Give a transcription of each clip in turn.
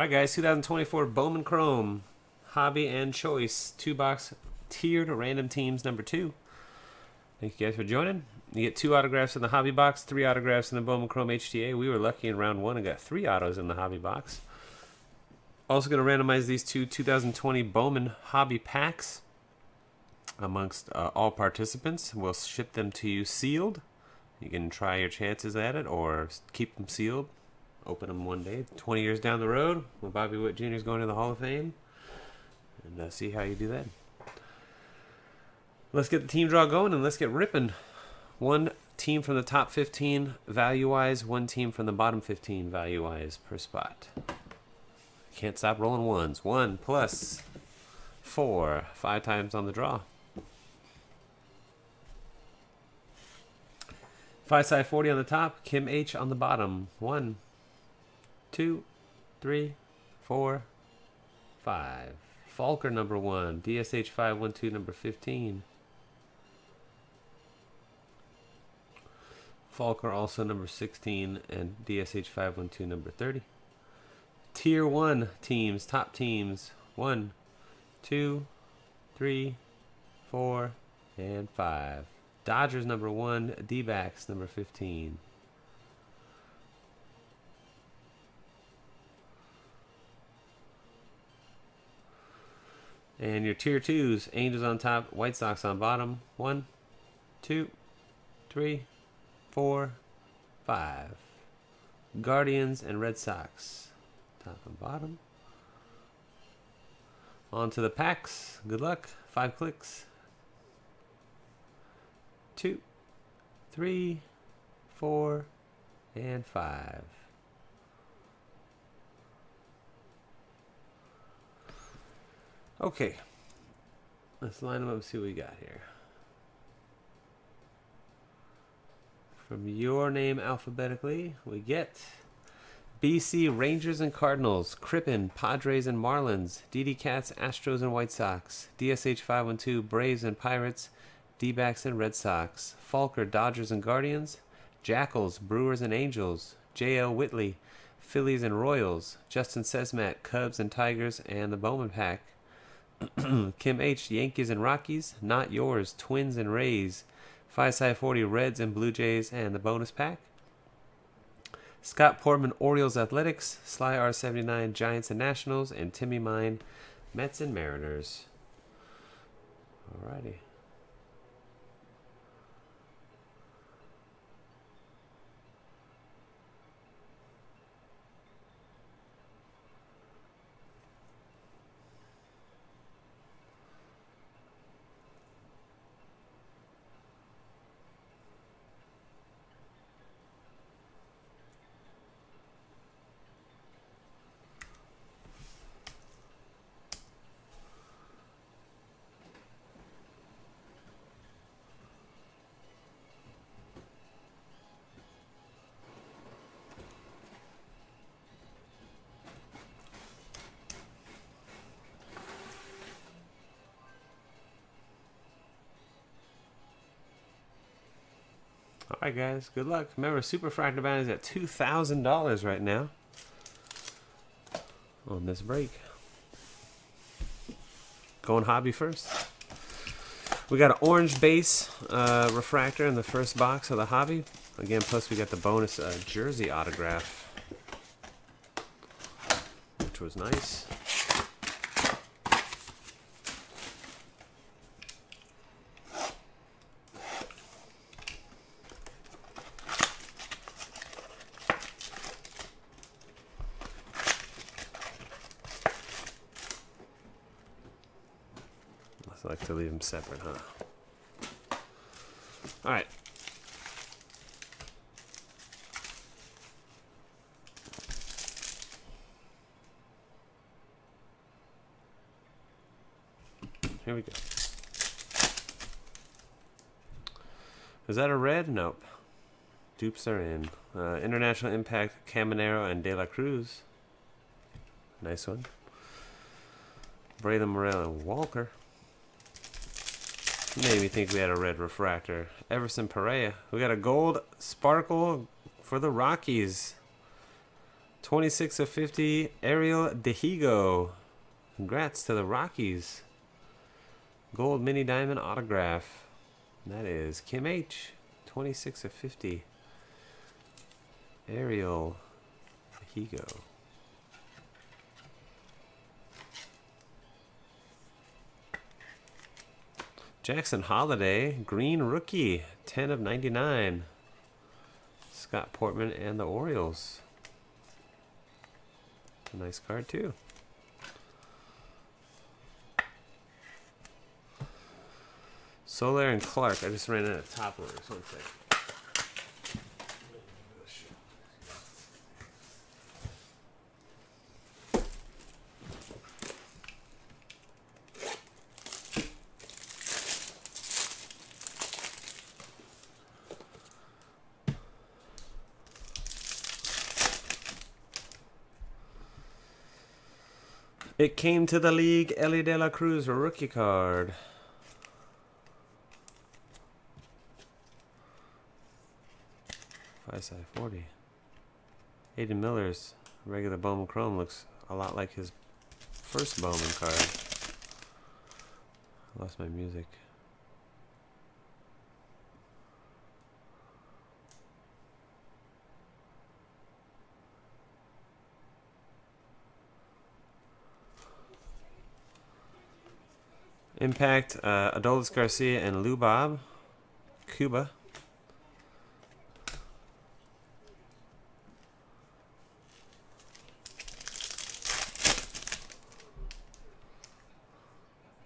All right, guys, 2024 Bowman Chrome, Hobby and Choice, 2-box tiered random teams #2. Thank you guys for joining. You get 2 autographs in the hobby box, 3 autographs in the Bowman Chrome HTA. We were lucky in round 1 and got 3 autos in the hobby box. Also going to randomize these 2 2020 Bowman hobby packs amongst all participants. We'll ship them to you sealed. You can try your chances at it or keep them sealed. Open them one day, 20 years down the road, when Bobby Witt Jr. is going to the Hall of Fame. And see how you do that. Let's get the team draw going and let's get ripping. One team from the top 15 value-wise, one team from the bottom 15 value-wise per spot. Can't stop rolling ones. 1 + 4. 5 times on the draw. Fisayo 40 on the top, Kim H on the bottom. 1, 2, 3, 4, 5. Falker #1, DSH 512 #15. Falker also #16 and DSH 512 #30. Tier 1 teams, top teams, 1, 2, 3, 4, and 5. Dodgers #1, D-backs #15. And your tier 2s, Angels on top, White Sox on bottom. 1, 2, 3, 4, 5. Guardians and Red Sox, top and bottom. On to the packs. Good luck. 5 clicks. 2, 3, 4, and 5. Okay, let's line them up and see what we got here. From your name alphabetically, we get BC Rangers and Cardinals, Crippen Padres and Marlins, Didi Katz Astros and White Sox, DSH 512 Braves and Pirates, D-backs and Red Sox, Falker Dodgers and Guardians, Jackals Brewers and Angels, JL Whitley Phillies and Royals, Justin Sesmat Cubs and Tigers, and the Bowman pack. Kim H Yankees and Rockies, Not Yours Twins and Rays, Fisayo 40 Reds and Blue Jays, and the bonus pack. Scott Portman Orioles Athletics, Sly R79 Giants and Nationals, and Timmy Mine Mets and Mariners. Alrighty. Alright guys, good luck. Remember, Super Fractor Bounty is at $2,000 right now on this break. Going hobby first. We got an orange base refractor in the first box of the hobby. Again, plus we got the bonus jersey autograph, which was nice. Like to leave them separate, huh? All right. Here we go. Is that a red? Nope. Dupes are in. International Impact, Caminero, and De La Cruz. Nice one. Brayden Morrell and Walker. Made me think we had a red refractor. Everson Perea. We got a gold sparkle for the Rockies. 26 of 50, Ariel De Higo. Congrats to the Rockies. Gold mini diamond autograph. That is Kim H. 26 of 50. Ariel De Higo. Jackson Holliday, green rookie, 10 of 99. Scott Portman and the Orioles. A nice card too. Soler and Clark. I just ran out of top orders. One second. It came to the league, Ellie De La Cruz rookie card. Fisayo 40. Aiden Miller's regular Bowman Chrome looks a lot like his first Bowman card. I lost my music. Impact, Adolis Garcia and Lou Bob, Cuba.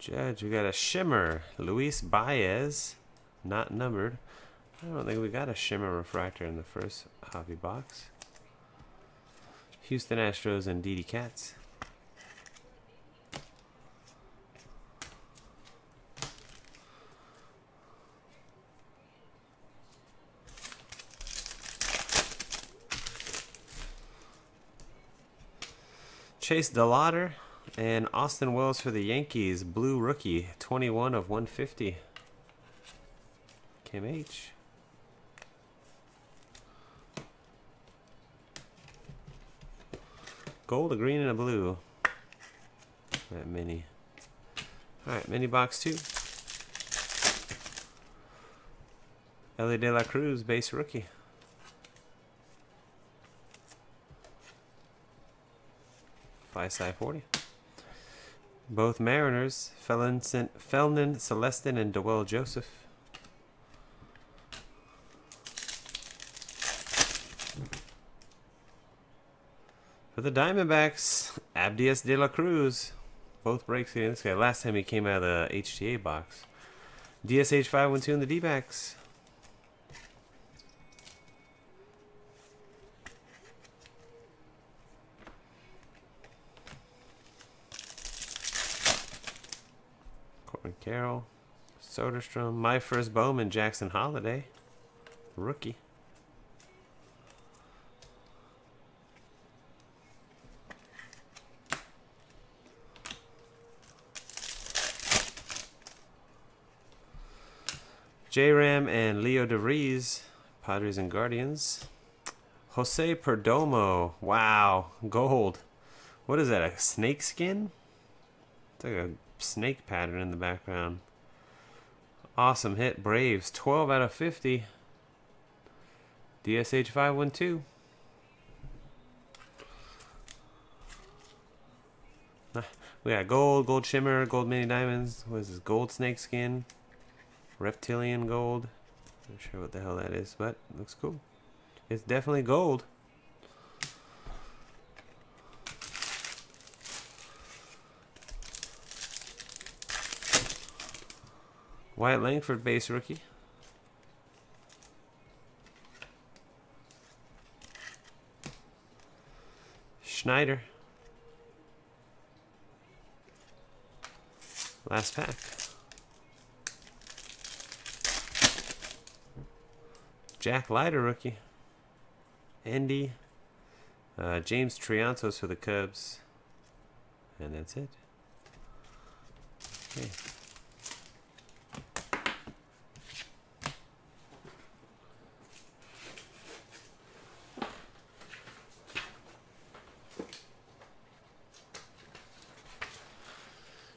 Judge, we got a shimmer, Luis Baez, not numbered. I don't think we got a shimmer refractor in the first hobby box. Houston Astros and Didi Katz. Chase DeLauder and Austin Wells for the Yankees, blue rookie, 21 of 150. Kim H. Gold, a green, and a blue. That mini. All right, mini box two. Ellie De La Cruz, base rookie. Fisayo 40. Both Mariners, Felnin, Celestin, and Dewell Joseph. For the Diamondbacks, Abdias De La Cruz. Both breaks in this guy. Last time he came out of the HTA box. DSH 512 in the D-backs. Ricarrol Soderstrom, my first Bowman, Jackson Holliday, rookie. J Ram and Leo De Reese, Padres and Guardians. Jose Perdomo, wow, gold. What is that, a snake skin? It's like a snake pattern in the background. Awesome hit, Braves, 12 out of 50. DSH 512. We got gold, gold shimmer, gold mini diamonds. What is this? Gold snake skin, reptilian gold. Not sure what the hell that is, but it looks cool. It's definitely gold. Wyatt Langford, base rookie. Schneider. Last pack. Jack Leiter, rookie. Andy. James Triantos for the Cubs. And that's it. Okay.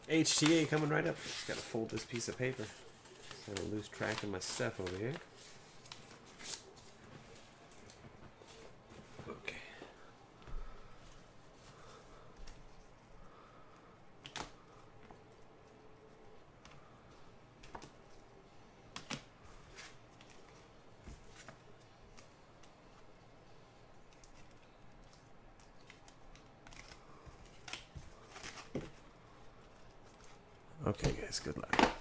HTA coming right up. Just gotta fold this piece of paper. I'm gonna lose track of my stuff over here. Okay. Okay, guys, good luck.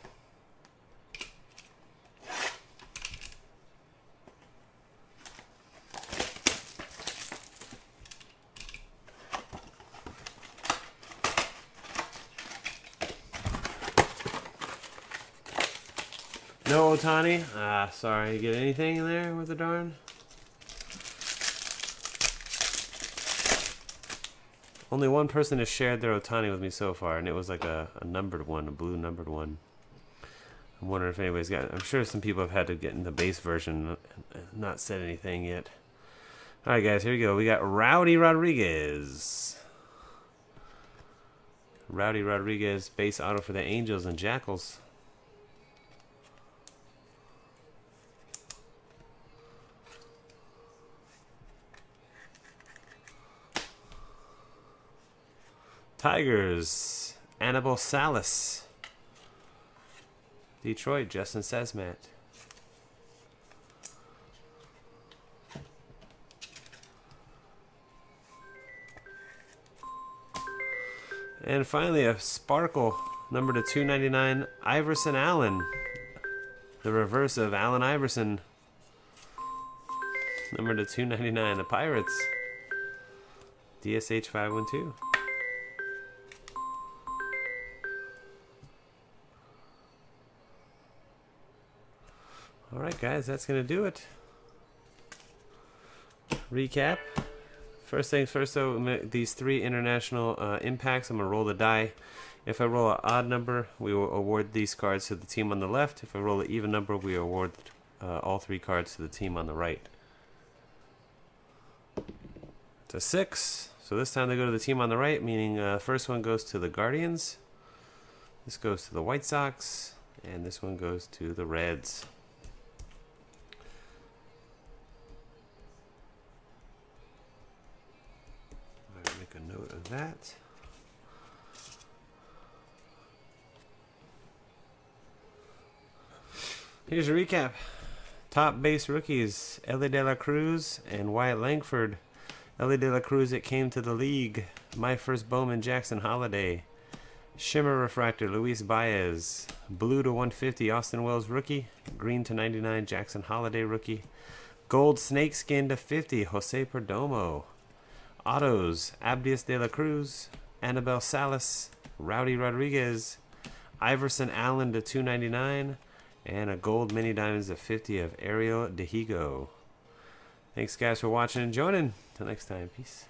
No, Otani. Ah, sorry. You get anything in there with the darn? Only one person has shared their Otani with me so far, and it was like a numbered one, a blue numbered one. I'm wondering if anybody's got it. I'm sure some people have had to get in the base version and not said anything yet. All right, guys, here we go. We got Rowdy Rodriguez. Rowdy Rodriguez, base auto for the Angels and Jackals. Tigers, Annabelle Salas. Detroit, Justin Sesmat. And finally, a sparkle, number to 299, Iverson Allen. The reverse of Allen Iverson. Number to 299, the Pirates. DSH 512. All right, guys, that's going to do it. Recap. First things first, though, these three international impacts, I'm going to roll the die. If I roll an odd number, we will award these cards to the team on the left. If I roll an even number, we award all three cards to the team on the right. It's a 6. So this time they go to the team on the right, meaning first one goes to the Guardians. This goes to the White Sox. And this one goes to the Reds. Note of that. Here's a recap. Top base rookies, Ariel De La Cruz and Wyatt Langford. Ariel De La Cruz, it came to the league. My first Bowman, Jackson Holliday. Shimmer refractor, Luis Baez. Blue to 150, Austin Wells rookie. Green to 99, Jackson Holliday rookie. Gold snakeskin to 50, Jose Perdomo. Autos, Abdias De La Cruz, Annabelle Salas, Rowdy Rodriguez, Iverson Allen to 299, and a gold mini diamonds of 50 of Ariel De Higo. Thanks, guys, for watching and joining. Till next time, peace.